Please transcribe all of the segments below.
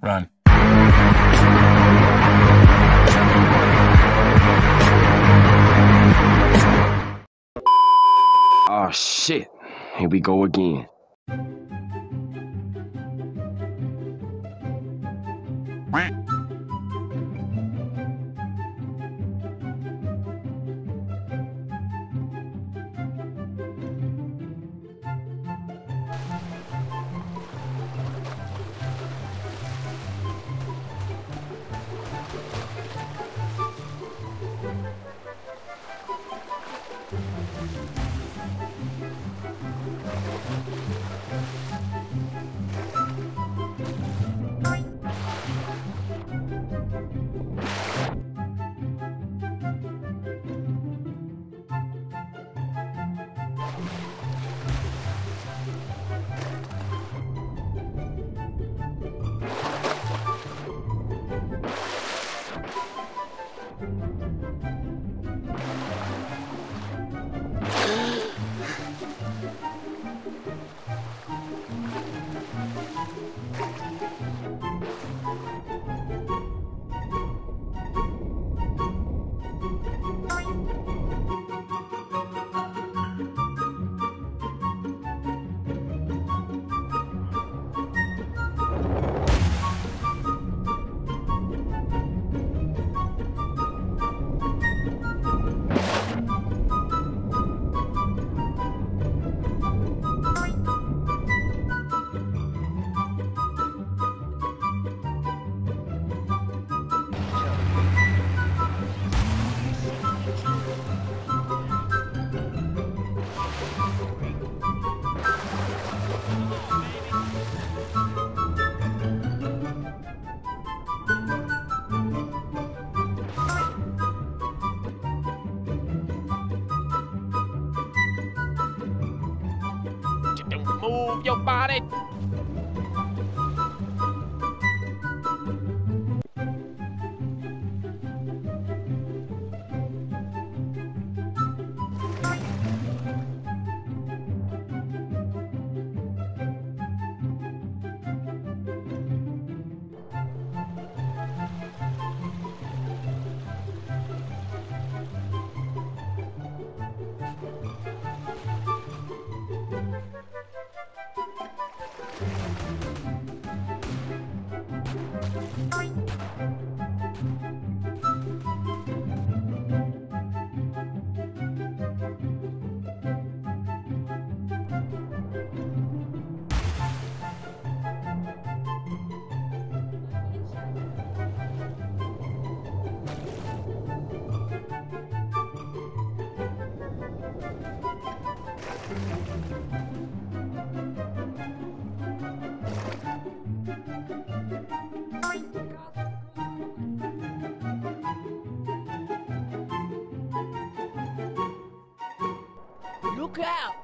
Run. Oh shit, here we go again. Move your body. Look out!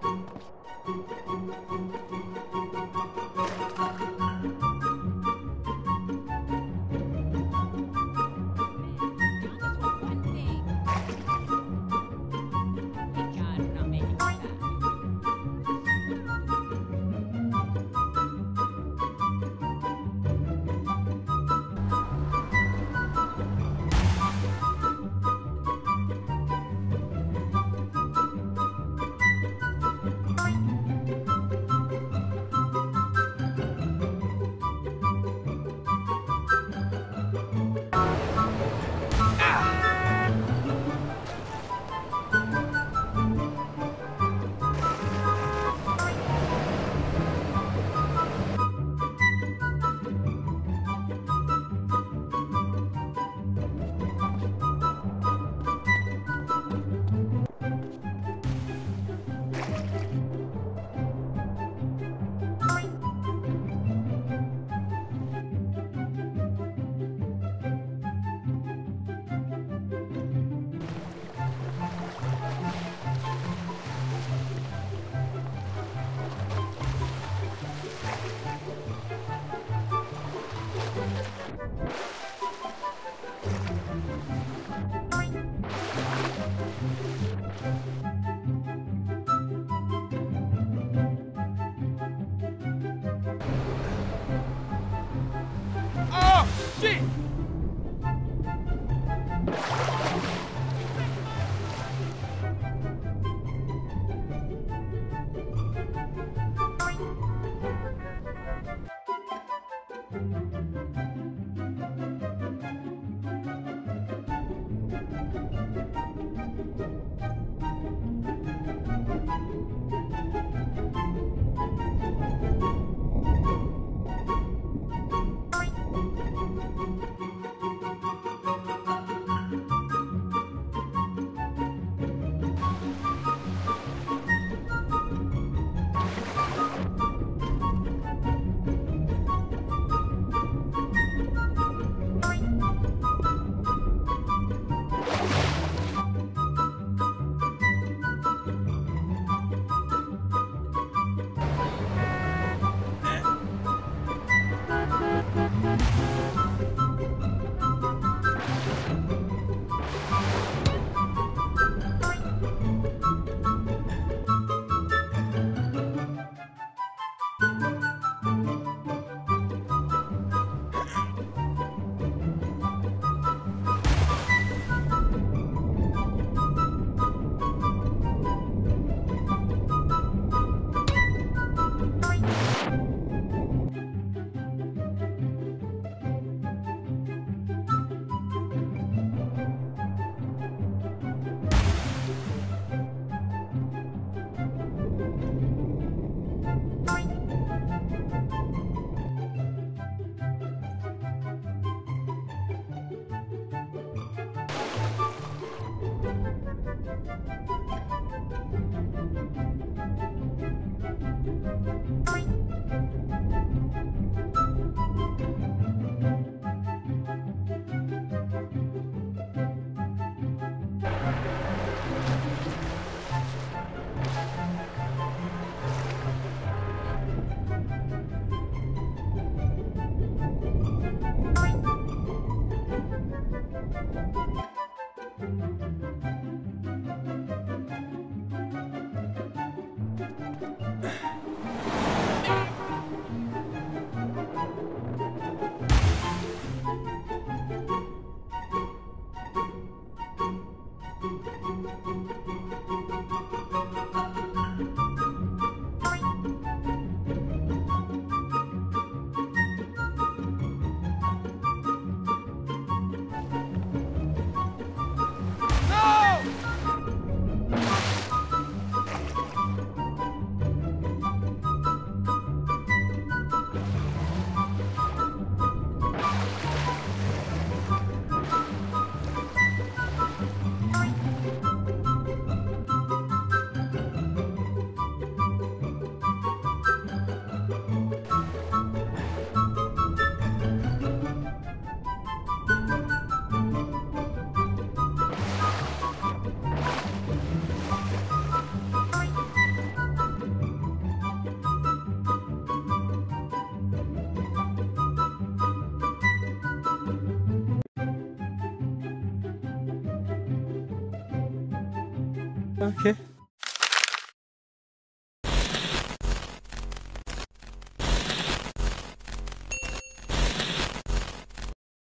Okay.